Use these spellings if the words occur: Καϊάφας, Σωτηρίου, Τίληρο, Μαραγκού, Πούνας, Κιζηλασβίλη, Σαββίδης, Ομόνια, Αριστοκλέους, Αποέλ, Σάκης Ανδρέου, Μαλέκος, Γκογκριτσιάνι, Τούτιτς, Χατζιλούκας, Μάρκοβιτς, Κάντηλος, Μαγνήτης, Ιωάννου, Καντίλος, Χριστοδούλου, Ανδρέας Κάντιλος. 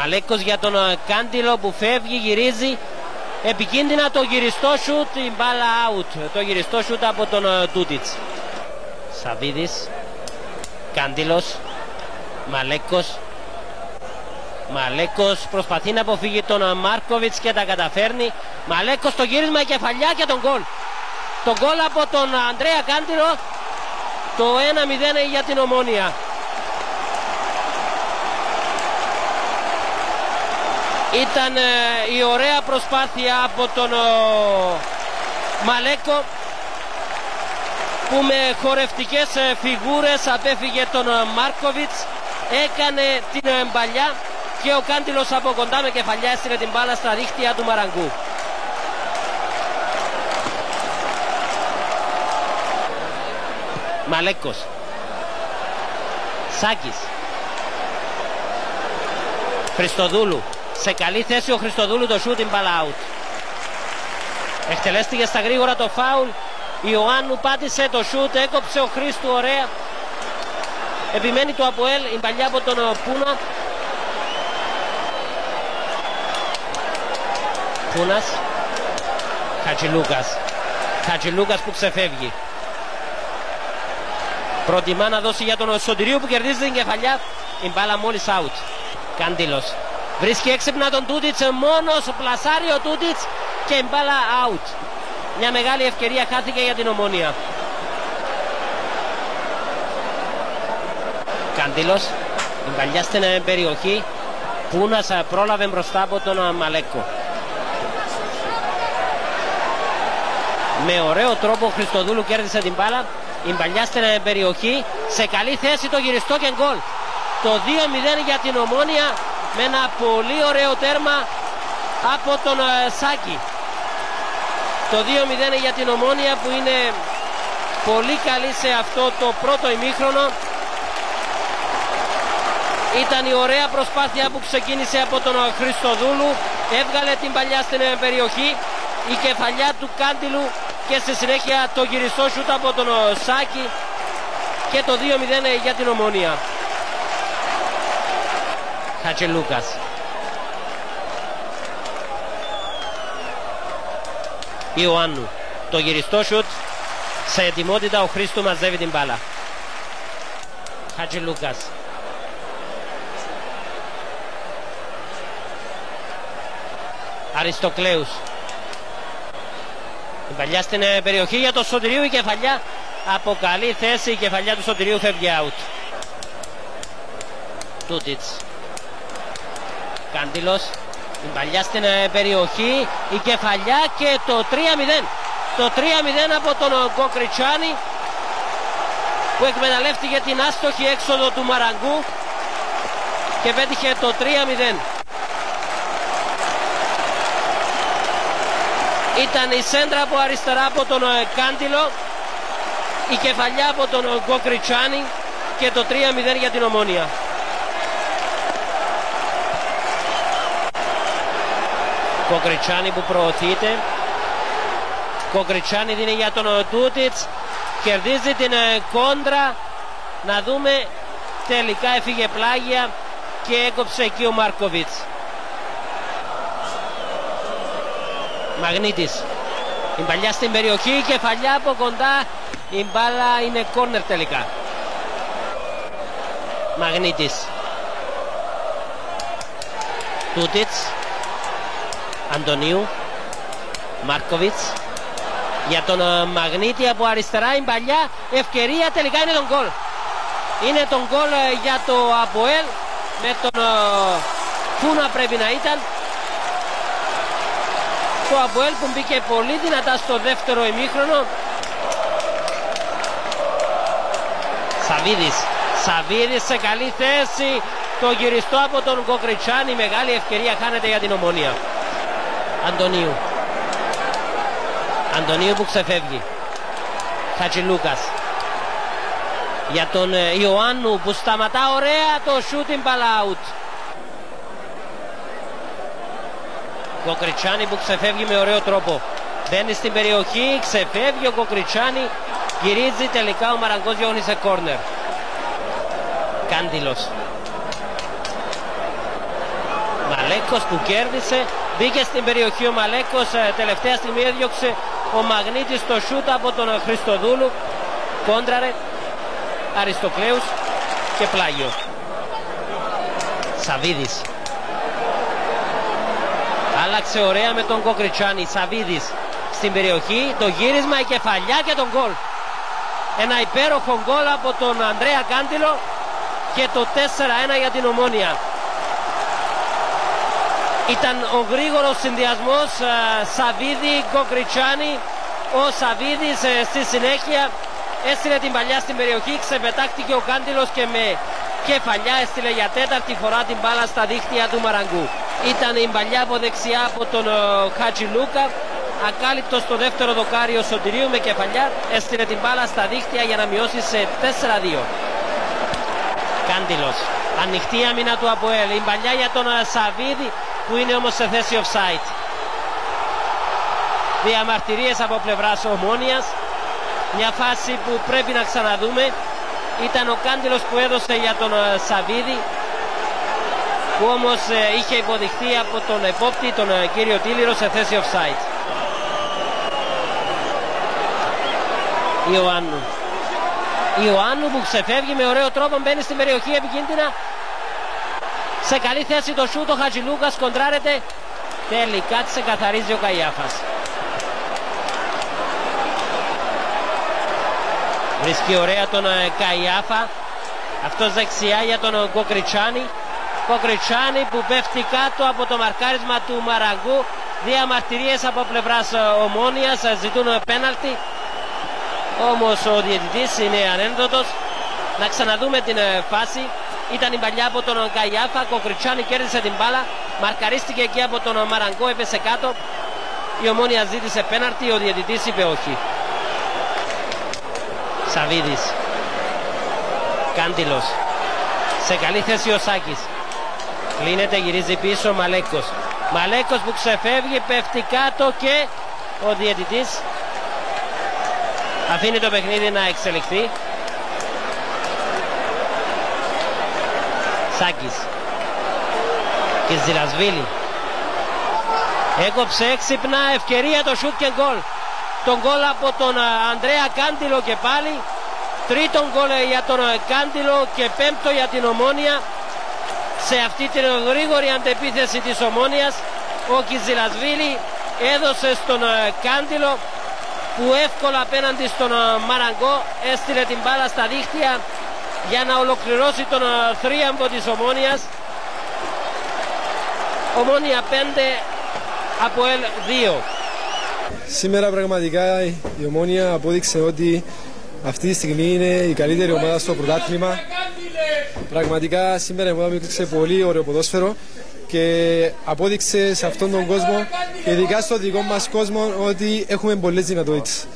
Μαλέκος για τον Κάντιλο που φεύγει, γυρίζει επικίνδυνα, το γυριστό σουτ, η μπάλα out, το γυριστό σουτ από τον Τούτιτς. Σαββίδης, Καντίλος, Μαλέκος προσπαθεί να αποφύγει τον Μάρκοβιτς και τα καταφέρνει. Μαλέκος το γύρισμα, η κεφαλιά και τον γκολ. Το γκολ από τον Ανδρέα Κάντιλο, το 1-0 για την Ομόνια. Ήταν η ωραία προσπάθεια από τον Μαλέκο που με χορευτικές φιγούρες απέφυγε τον Μάρκοβιτς, έκανε την παλιά και ο Κάντιλος από κοντά με κεφαλιά έστειλε την μπάλα στα δίχτυα του Μαραγκού. Μαλέκος, Σάκης, Χριστοδούλου, σε καλή θέση ο Χριστοδούλου, το shooting ball out. Εκτελέστηκε στα γρήγορα το φάουλ. Ιωάννου πάτησε το shoot, έκοψε ο Χρήστου, ωραία. Επιμένει το Αποέλ, η παλιά από τον Πούνα. Πούνας, Χατζιλούκας που ξεφεύγει. Προτιμά να δώσει για τον Σωτηρίου που κερδίζει την κεφαλιά. Η μπάλα μόλις out. Καντήλος βρίσκει έξυπνα τον Τούτιτς μόνος, πλασάρει ο Τούτιτς και η μπάλα out. Μια μεγάλη ευκαιρία χάθηκε για την Ομόνια. Καντήλος, η μπαλιά στην περιοχή. Πούνας πρόλαβε μπροστά από τον Μαλέκο. Με ωραίο τρόπο ο Χριστοδούλου κέρδισε την μπάλα. Η μπαλιά στην περιοχή, σε καλή θέση, το γυριστό και γκολ. Το 2-0 για την Ομόνια με ένα πολύ ωραίο τέρμα από τον Σάκη. Το 2-0 για την Ομόνια που είναι πολύ καλή σε αυτό το πρώτο ημίχρονο. Ήταν η ωραία προσπάθεια που ξεκίνησε από τον Χριστοδούλου, έβγαλε την παλιά στην περιοχή, η κεφαλιά του Κάντιλου και στη συνέχεια το γυριστό σούτ από τον Σάκη και το 2-0 για την Ομόνια. Χατζιλούκας, Ιωάννου, το γυριστό σούτ, σε ετοιμότητα ο Χρήστου μαζεύει την μπάλα. Χατζιλούκας, Αριστοκλέους, η παλιά στην περιοχή για το Σωτηρίου, η κεφαλιά από καλή θέση, η κεφαλιά του Σωτηρίου φεύγει out. Τούτιτς, Καντήλος, η παλιά στην περιοχή, η κεφαλιά και το 3-0. Το 3-0 από τον Γκογκριτσιάνι που εκμεταλλεύτηκε την άστοχη έξοδο του Μαραγκού και πέτυχε το 3-0. Ήταν η σέντρα από αριστερά από τον Κάντιλο, η κεφαλιά από τον Γκογκριτσιάνι και το 3-0 για την Ομόνια. Γκογκριτσιάνι που προωθείται, Γκογκριτσιάνι δίνει για τον Τούτιτς, κερδίζει την κόντρα, να δούμε, τελικά έφυγε πλάγια και έκοψε εκεί ο Μάρκοβιτς. Μαγνήτης, η παλιά στην περιοχή, η κεφαλιά από κοντά, η μπάλα είναι κόρνερ τελικά. Μαγνήτης, Τούτιτς, Αντωνίου, Μάρκοβιτς, για τον Μαγνήτη από αριστερά, η παλιά ευκαιρία, τελικά είναι τον γκολ. Είναι τον γκολ για το Αποέλ, με τον Πούνα πρέπει να ήταν. Το Αποέλ που μπήκε πολύ δυνατά στο δεύτερο ημίχρονο. Σαββίδης σε καλή θέση, το γυριστό από τον Γκογκριτσιάνι, μεγάλη ευκαιρία χάνεται για την Ομόνια. Αντωνίου που ξεφεύγει. Χατζιλούκας για τον Ιωάννου που σταματά ωραία το shooting ball out. Γκογκριτσιάνι που ξεφεύγει με ωραίο τρόπο, μπαίνει στην περιοχή, ξεφεύγει ο Γκογκριτσιάνι, γυρίζει, τελικά ο Μαραγκός διώνει σε κόρνερ. Κάντιλος, Μαλέκος που κέρδισε, μπήκε στην περιοχή ο Μαλέκος, τελευταία στιγμή έδιωξε ο Μαγνήτης το σούτ από τον Χριστοδούλου, κόντραρε Αριστοκλέους και πλάγιο. Σαββίδης άλλαξε ωραία με τον Γκογκριτσιάνι. Σαββίδης στην περιοχή, το γύρισμα, η κεφαλιά και τον γκολ. Ένα υπέροχο γκολ από τον Ανδρέα Κάντιλο και το 4-1 για την Ομόνια. Ήταν ο γρήγορος συνδυασμός Σαββίδη-Γκογκριτσιάνι. Ο Σαββίδης στη συνέχεια έστειλε την παλιά στην περιοχή, ξεπετάχτηκε ο Κάντιλος και με κεφαλιά έστειλε για τέταρτη φορά την μπάλα στα δίχτυα του Μαραγκού. Ήταν η παλιά από δεξιά από τον Χατζιλούκα, ακάλυπτος στο δεύτερο δοκάριο Σωτηρίου με κεφαλιά, έστειλε την μπάλα στα δίχτυα για να μειώσει σε 4-2. Κάντιλος, ανοιχτή άμυνα του Αποέλ, η παλιά για τον Σαββίδη που είναι όμως σε θέση offside. Διαμαρτυρίες από πλευράς Ομόνιας, μια φάση που πρέπει να ξαναδούμε. Ήταν ο Κάντιλος που έδωσε για τον Σαββίδη, που όμως είχε υποδειχθεί από τον επόπτη, τον κύριο Τίληρο, σε θέση offside. Ιωάννου που ξεφεύγει με ωραίο τρόπο, μπαίνει στην περιοχή επικίνδυνα. Σε καλή θέση το σούτ, ο Χατζιλούκας κοντράρεται, τελικά ξεκαθαρίζει ο Καϊάφας. Βρίσκει ωραία τον Καϊάφα, αυτός δεξιά για τον Γκογκριτσιάνι. Γκογκριτσιάνι που πέφτει κάτω από το μαρκάρισμα του Μαραγκού. Διαμαρτυρίες από πλευράς Ομόνιας, ζητούν πέναλτι, όμως ο διαιτητής είναι ανένδοτος. Να ξαναδούμε την φάση. Ήταν η παλιά από τον Καϊάφα, Γκογκριτσιάνι κέρδισε την μπάλα, μαρκαρίστηκε εκεί από τον Μαραγκό, έπεσε κάτω. Η Ομόνια ζήτησε πέναλτι, ο διαιτητής είπε όχι. Σαββίδης, Κάντιλος, σε καλή θέση ο Σάκης, κλείνεται, γυρίζει πίσω Μαλέκος. Μαλέκος που ξεφεύγει, πέφτει κάτω και ο διαιτητής αφήνει το παιχνίδι να εξελιχθεί. Σάκης, Κιζηλασβίλη, έκοψε έξυπνα, ευκαιρία το shoot και goal. Τον γκολ από τον Ανδρέα Κάντιλο και πάλι, τρίτον γκολ για τον Κάντιλο και πέμπτο για την Ομόνια. Σε αυτή την γρήγορη αντεπίθεση της Ομόνιας, ο Κιζηλασβίλη έδωσε στον Κάντιλο που εύκολα απέναντι στον Μαραγκό έστειλε την μπάλα στα δίχτυα για να ολοκληρώσει τον θρίαμβο της Ομόνιας. Ομόνια 5, Αποέλ 2. Σήμερα πραγματικά η Ομόνια απόδειξε ότι αυτή τη στιγμή είναι η καλύτερη ομάδα στο πρωτάθλημα. Πραγματικά σήμερα η ομάδα έδειξε πολύ ωραίο ποδόσφαιρο και απόδειξε σε αυτόν τον κόσμο, ειδικά στο δικό μας κόσμο, ότι έχουμε πολλές δυνατότητες.